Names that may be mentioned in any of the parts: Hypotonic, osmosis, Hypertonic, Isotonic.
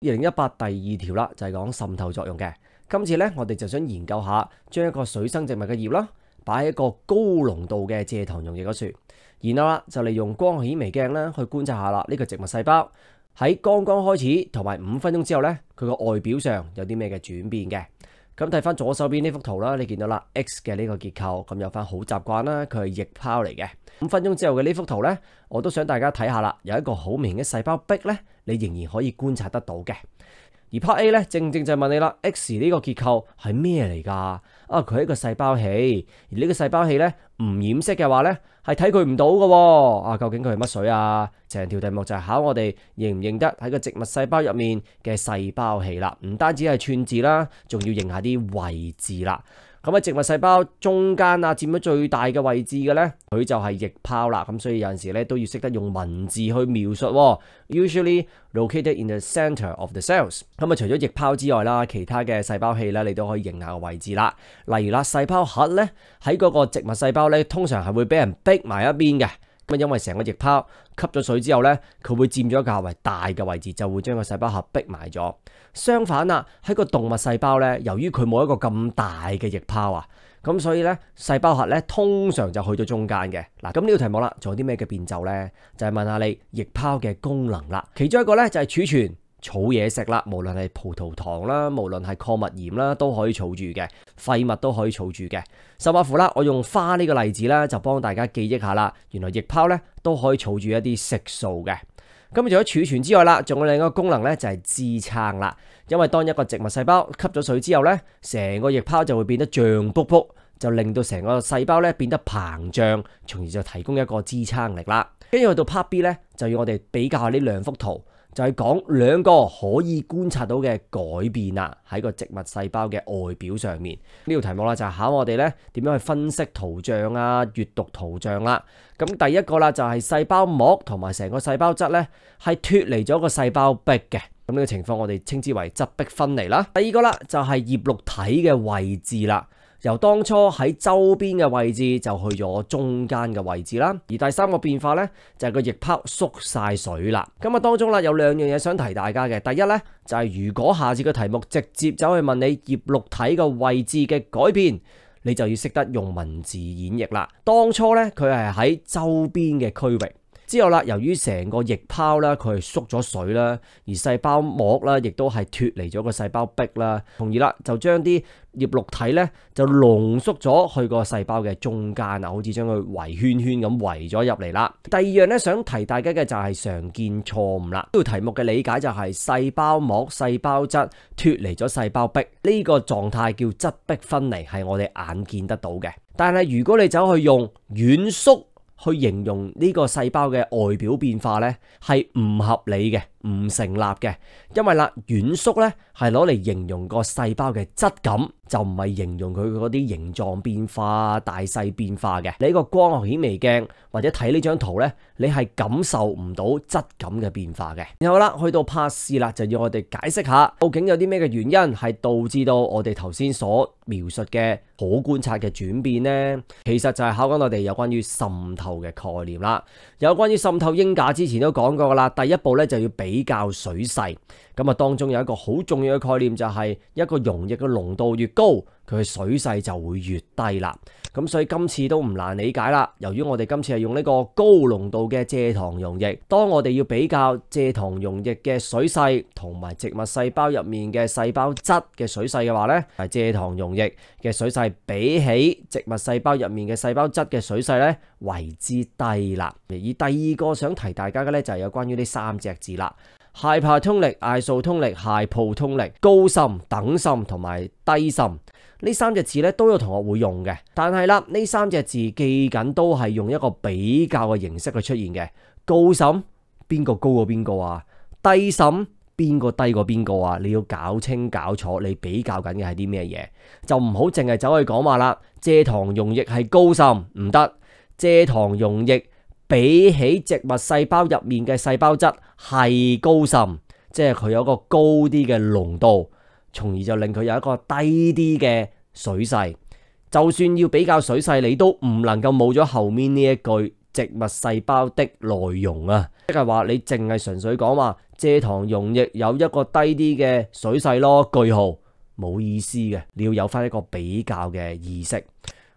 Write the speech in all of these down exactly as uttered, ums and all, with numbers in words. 二零一八第二條啦，就係講滲透作用嘅。今次咧，我哋就想研究下將一個水生植物嘅葉啦，擺喺一個高濃度嘅蔗糖溶液嗰處，然後啦就利用光學顯微鏡咧去觀察下啦呢個植物細胞喺剛剛開始同埋五分鐘之後咧，佢個外表上有啲咩嘅轉變嘅。咁睇翻左手邊呢幅圖啦，你見到啦 X 嘅呢個結構，咁有翻好習慣啦，佢係液泡嚟嘅。五分鐘之後嘅呢幅圖咧，我都想大家睇下啦，有一個好明顯嘅細胞壁咧，你仍然可以觀察得到嘅。而 Part A 咧，正正就問你啦 ，X 呢個結構係咩嚟㗎？啊，佢係一個細胞器，而呢個細胞器咧唔染色嘅話咧，係睇佢唔到嘅喎。啊，究竟佢係乜水啊？成條題目就係考我哋認唔認得喺個植物細胞入面嘅細胞器啦。唔單止係串字啦，仲要認下啲位置啦。咁啊，植物細胞中間啊，佔咗最大嘅位置嘅咧，佢就係液泡啦。咁所以有陣時咧都要識得用文字去描述喎。Usually located in the centre of the cells。咁啊，除咗液泡之外啦，其他嘅細胞器咧，你都可以認下個位置啦。例如啦，細胞核咧喺嗰個植物細胞咧，通常係會俾人逼埋一邊嘅。 因為成個液泡吸咗水之後咧，佢會佔咗一個較為大嘅位置，就會將個細胞核逼埋咗。相反啦，喺個動物細胞咧，由於佢冇一個咁大嘅液泡啊，咁所以咧細胞核咧通常就去到中間嘅。嗱，咁呢個題目啦，仲有啲咩嘅變奏咧？就係問下你液泡嘅功能啦。其中一個咧就係儲存。 儲嘢食啦，無論係葡萄糖啦，無論係礦物鹽啦，都可以儲住嘅，廢物都可以儲住嘅。甚至乎啦，我用花呢個例子啦，就幫大家記憶下啦。原來液泡咧都可以儲住一啲色素嘅。咁除咗儲存之外啦，仲有另一個功能咧就係支撐啦。因為當一個植物細胞吸咗水之後咧，成個液泡就會變得脹卜卜，就令到成個細胞咧變得膨脹，從而就提供一個支撐力啦。跟住去到 Part B 咧，就要我哋比較下呢兩幅圖。 就係講兩個可以觀察到嘅改變啦，喺個植物細胞嘅外表上面。呢條題目啦就係考我哋咧點樣去分析圖像啊、閱讀圖像啦。咁第一個啦就係細胞膜同埋成個細胞質咧係脫離咗個細胞壁嘅。咁呢個情況我哋稱之為質壁分離啦。第二個啦就係葉綠體嘅位置啦。 由當初喺周邊嘅位置就去咗中間嘅位置啦，而第三個變化咧就係個液泡縮晒水啦。咁啊當中啦有兩樣嘢想提大家嘅，第一咧就係如果下次嘅題目直接走去問你葉綠體嘅位置嘅改變，你就要識得用文字演繹啦。當初咧佢係喺周邊嘅區域。 之後啦，由於成個液泡啦，佢係縮咗水啦，而細胞膜啦，亦都係脫離咗個細胞壁啦，從而啦就將啲葉綠體咧就濃縮咗去個細胞嘅中間啊，好似將佢圍圈圈咁圍咗入嚟啦。第二樣咧想提大家嘅就係常見錯誤啦。呢條題目嘅理解就係細胞膜、細胞質脫離咗細胞壁呢個狀態叫質壁分離，係我哋眼見得到嘅。但係如果你走去用軟縮， 去形容呢個細胞嘅外表變化咧，係唔合理嘅，唔成立嘅。因為啦，軟縮咧係攞嚟形容個細胞嘅質感，就唔係形容佢嗰啲形狀變化、大細變化嘅。你個光學顯微鏡或者睇呢張圖咧，你係感受唔到質感嘅變化嘅。然後啦，去到 Part C 啦，就要我哋解釋下究竟有啲咩嘅原因係導致到我哋頭先所描述嘅可觀察嘅轉變咧，其實就係考緊我哋有關於滲透 嘅概念啦，有關於滲透鷹架之前都講過啦。第一步咧就要比較水勢，咁啊當中有一個好重要嘅概念就係一個溶液嘅濃度越高，佢嘅水勢就會越低啦。咁所以今次都唔難理解啦。由於我哋今次係用呢個高濃度嘅蔗糖溶液，當我哋要比較蔗糖溶液嘅水勢同埋植物細胞入面嘅細胞質嘅水勢嘅話咧，係蔗糖溶液嘅水勢比起植物細胞入面嘅細胞質嘅水勢咧為 之低啦，而第二個想提大家嘅咧就係有關於呢三隻字啦 ：Hypertonic、Isotonic、Hypotonic、高滲、等滲同埋低滲。呢三隻字咧都有同學會用嘅，但係啦呢三隻字記緊都係用一個比較嘅形式去出現嘅。高滲邊個高過邊個啊？低滲邊個低過邊個啊？你要搞清搞楚，你比較緊嘅係啲咩嘢？就唔好淨係走去講話啦。蔗糖溶液係高滲唔得。 蔗糖溶液比起植物細胞入面嘅細胞質係高滲，即係佢有個高啲嘅濃度，從而就令佢有一個低啲嘅水勢。就算要比較水勢，你都唔能夠冇咗後面呢一句植物細胞的內溶啊，即係話你淨係純粹講話蔗糖溶液有一個低啲嘅水勢咯，句號冇意思嘅，你要有返一個比較嘅意識。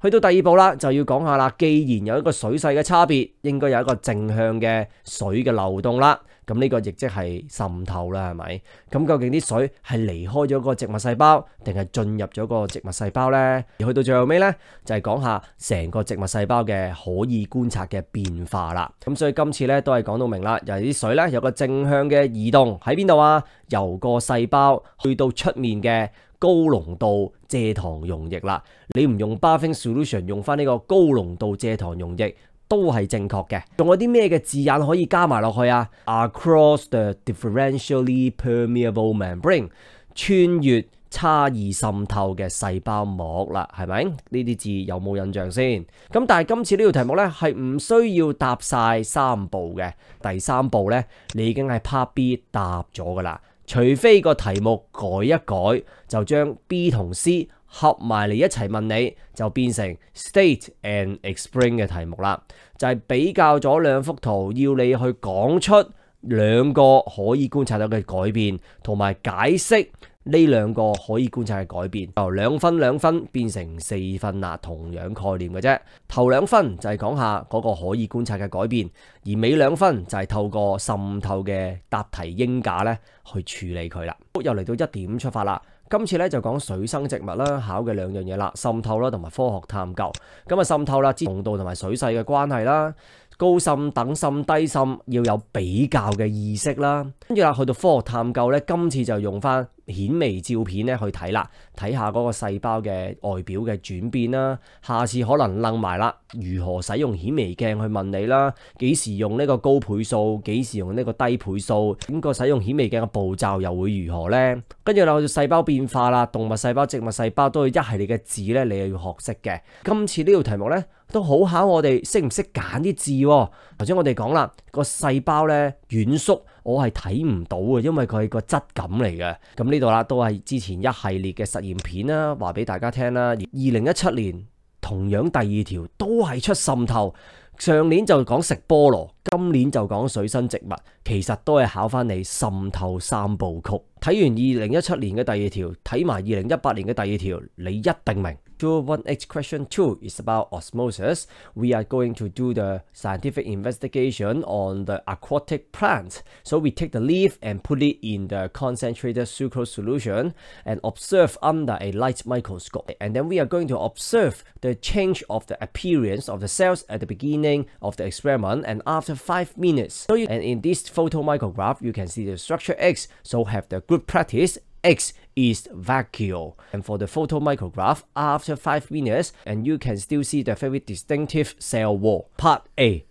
去到第二步啦，就要講下啦。既然有一個水勢嘅差別，應該有一個正向嘅水嘅流動啦。咁呢個亦即係滲透啦，係咪？咁究竟啲水係離開咗個植物細胞，定係進入咗個植物細胞呢？而去到最後尾呢，就係講下成個植物細胞嘅可以觀察嘅變化啦。咁所以今次呢，都係講到明啦，由啲水呢，有個正向嘅移動喺邊度啊？由個細胞去到出面嘅高濃度蔗糖溶液啦。你唔用 bathing solution， 用返呢個高濃度蔗糖溶液。 都係正確嘅，仲有啲咩嘅字眼可以加埋落去啊 ？Across the differentially permeable membrane， 穿越差異滲透嘅細胞膜啦，係咪？呢啲字有冇印象先？咁但係今次呢條題目呢，係唔需要答晒三步嘅，第三步呢，你已經係 part B 答咗㗎啦，除非個題目改一改，就將 B 同 C。 合埋嚟一齊問你，就變成 state and explain 嘅題目啦。就係比較咗兩幅圖，要你去講出兩個可以觀察到嘅改變，同埋解釋呢兩個可以觀察嘅改變。由兩分兩分變成四分啦，同樣概念嘅啫。頭兩分就係講下嗰個可以觀察嘅改變，而尾兩分就係透過滲透嘅答題鷹架咧去處理佢啦。又嚟到一點出發啦。 今次咧就講水生植物啦，考嘅兩樣嘢啦，滲透啦同埋科學探究。咁啊滲透啦，知濃度同埋水勢嘅關係啦，高滲、等滲、低滲要有比較嘅意識啦。跟住啦，去到科學探究咧，今次就用返顯微照片咧去睇啦，睇下嗰個細胞嘅外表嘅轉變啦。下次可能楞埋啦，如何使用顯微鏡去問你啦？幾時用呢個高倍數？幾時用呢個低倍數？整個使用顯微鏡嘅步驟又會如何呢？跟住啦，去到細胞變 變化啦，動物細胞、植物細胞都有一系列嘅字咧，你又要學識嘅。今次呢條題目咧都好考我哋識唔識揀啲字喎。頭先我哋講啦，個細胞咧軟縮，我係睇唔到嘅，因為佢係個質感嚟嘅。咁呢度啦，都係之前一系列嘅實驗片啦，話俾大家聽啦。二零一七年同樣第二條都係出滲透。 上年就講食菠蘿，今年就講水生植物，其實都係考返你滲透三部曲。睇完二零一七年嘅第二條，睇埋二零一八年嘅第二條，你一定明。two one H question two is about osmosis. We are going to do the scientific investigation on the aquatic plant. So we take the leaf and put it in the concentrated sucrose solution and observe under a light microscope. And then we are going to observe the change of the appearance of the cells at the beginning of the experiment and after five minutes. So you, and in this photomicrograph, you can see the structure X. So have the group practice. X is vacuole, and for the photomicrograph, after five minutes, and you can still see the very distinctive cell wall. Part A,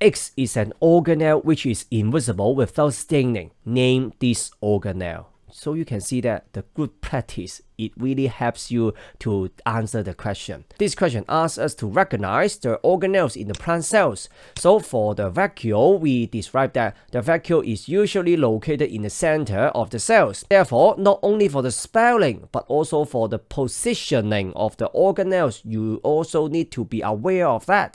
X is an organelle which is invisible without staining. Name this organelle. So you can see that the good practice, it really helps you to answer the question. This question asks us to recognize the organelles in the plant cells. So for the vacuole, we describe that the vacuole is usually located in the center of the cells. Therefore, not only for the spelling, but also for the positioning of the organelles, you also need to be aware of that.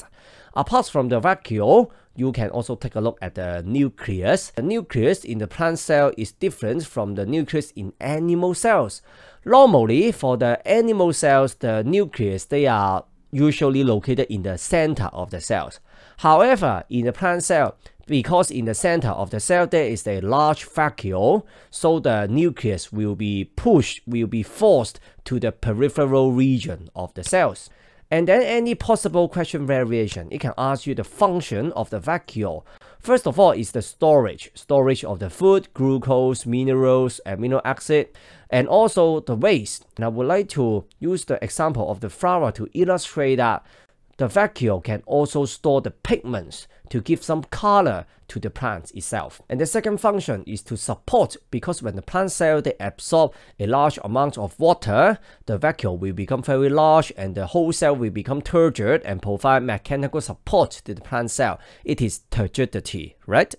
Apart from the vacuole, you can also take a look at the nucleus. The nucleus in the plant cell is different from the nucleus in animal cells. Normally, for the animal cells, the nucleus, they are usually located in the center of the cells. However, in the plant cell, because in the center of the cell there is a large vacuole, so the nucleus will be pushed, will be forced to the peripheral region of the cells. And then any possible question variation, it can ask you the function of the vacuole. First of all is the storage, storage of the food, glucose, minerals, amino acid, and also the waste. And I would like to use the example of the flower to illustrate that the vacuole can also store the pigments to give some color to the plant itself. And the second function is to support, because when the plant cell they absorb a large amount of water, the vacuole will become very large and the whole cell will become turgid and provide mechanical support to the plant cell. It is turgidity, right?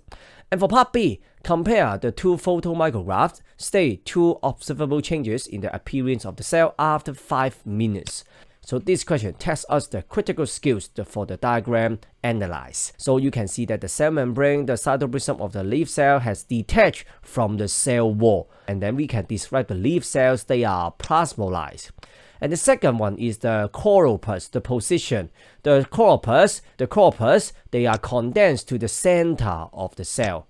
And for part B, compare the two photomicrographs, state two observable changes in the appearance of the cell after five minutes. So this question tests us the critical skills for the diagram analyze. So you can see that the cell membrane, the cytoplasm of the leaf cell has detached from the cell wall. And then we can describe the leaf cells, they are plasmolized. And the second one is the chloroplast, the position. The chloroplast, the chloroplast, they are condensed to the center of the cell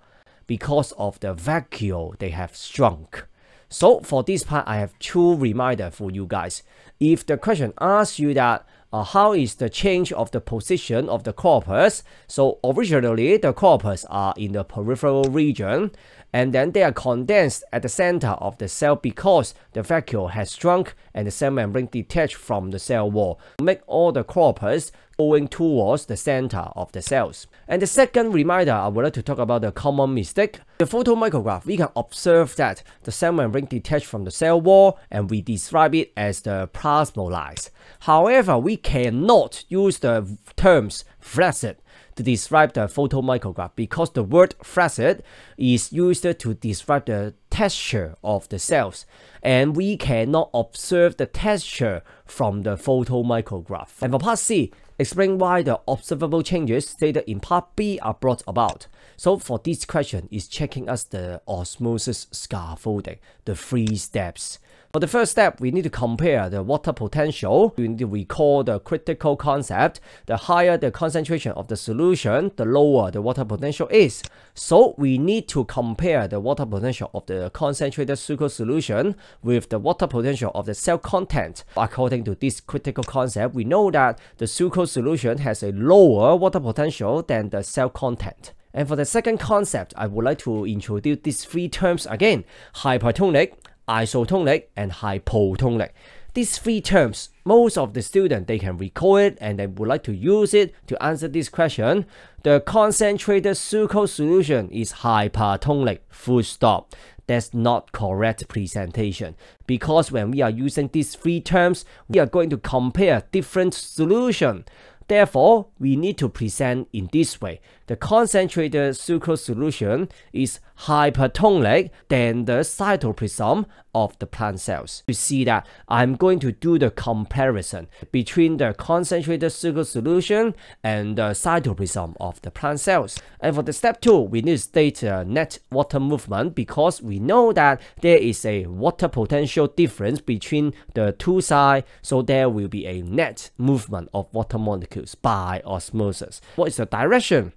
because of the vacuole they have shrunk. So for this part, I have two reminders for you guys. If the question asks you that uh, how is the change of the position of the chloroplasts, so originally the chloroplasts are in the peripheral region and then they are condensed at the center of the cell because the vacuole has shrunk and the cell membrane detached from the cell wall, make all the chloroplasts going towards the center of the cells. And the second reminder, I would like to talk about the common mistake. The photomicrograph, we can observe that the cell membrane detached from the cell wall and we describe it as the plasmolized. However, we cannot use the terms flaccid to describe the photomicrograph because the word flaccid is used to describe the texture of the cells, and we cannot observe the texture from the photomicrograph. And for part C, explain why the observable changes stated in part B are brought about. So for this question is checking us the osmosis scaffolding, the three steps. For the first step, we need to compare the water potential. We need to recall the critical concept. The higher the concentration of the solution, the lower the water potential is. So we need to compare the water potential of the concentrated sucrose solution with the water potential of the cell content. According to this critical concept, we know that the sucrose solution has a lower water potential than the cell content. And for the second concept, I would like to introduce these three terms again: hypertonic, isotonic and hypotonic. These three terms, most of the students, they can recall it and they would like to use it to answer this question. The concentrated sucrose solution is hypertonic, full stop. That's not correct presentation, because when we are using these three terms, we are going to compare different solutions. Therefore, we need to present in this way. The concentrated sucrose solution is hypertonic than the cytoplasm of the plant cells. You see that I'm going to do the comparison between the concentrated sucrose solution and the cytoplasm of the plant cells. And for the step two, we need to state the net water movement because we know that there is a water potential difference between the two sides, so there will be a net movement of water molecules by osmosis. What is the direction?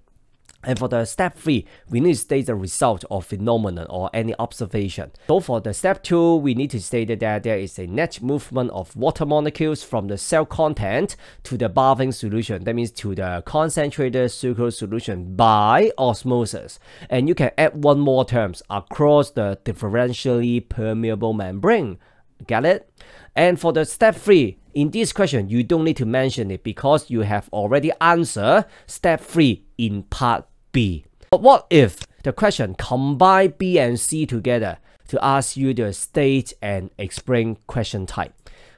And for the step three, we need to state the result of phenomenon or any observation. So for the step two, we need to state that there is a net movement of water molecules from the cell content to the bathing solution. That means to the concentrated sucrose solution by osmosis. And you can add one more terms across the differentially permeable membrane. Get it? And for the step three, in this question, you don't need to mention it because you have already answered step three in part B. But what if the question combine B and C together to ask you to state and explain question type?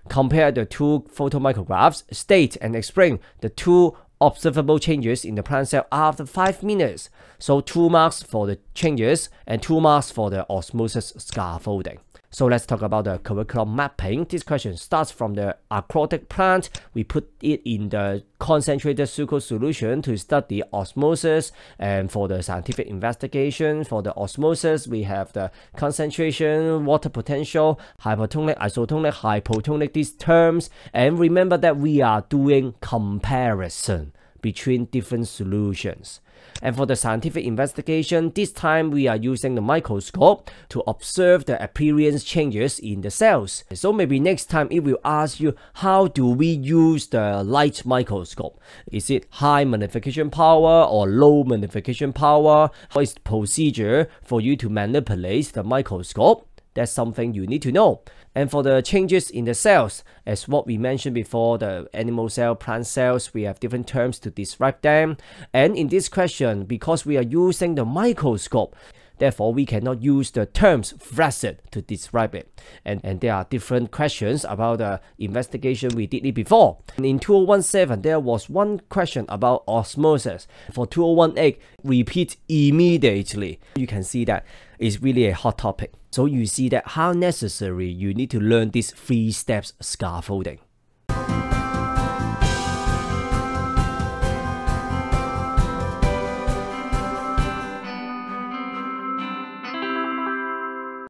Compare the two photomicrographs, state and explain the two observable changes in the plant cell after five minutes. So two marks for the changes and two marks for the osmosis scaffolding. So let's talk about the curriculum mapping. This question starts from the aquatic plant. We put it in the concentrated sucrose solution to study osmosis. And for the scientific investigation, for the osmosis, we have the concentration, water potential, hypertonic, isotonic, hypotonic, these terms. And remember that we are doing comparison between different solutions. And for the scientific investigation, this time we are using the microscope to observe the appearance changes in the cells. So maybe next time it will ask you, how do we use the light microscope? Is it high magnification power or low magnification power? What is the procedure for you to manipulate the microscope? That's something you need to know. And for the changes in the cells, as what we mentioned before, the animal cell, plant cells, we have different terms to describe them. And in this question, because we are using the microscope, therefore we cannot use the terms flaccid to describe it. And, and there are different questions about the investigation we did it before. And in two thousand seventeen, there was one question about osmosis. For two thousand eighteen, repeat immediately. You can see that it's really a hot topic. So you see that how necessary you need to learn these three steps scaffolding.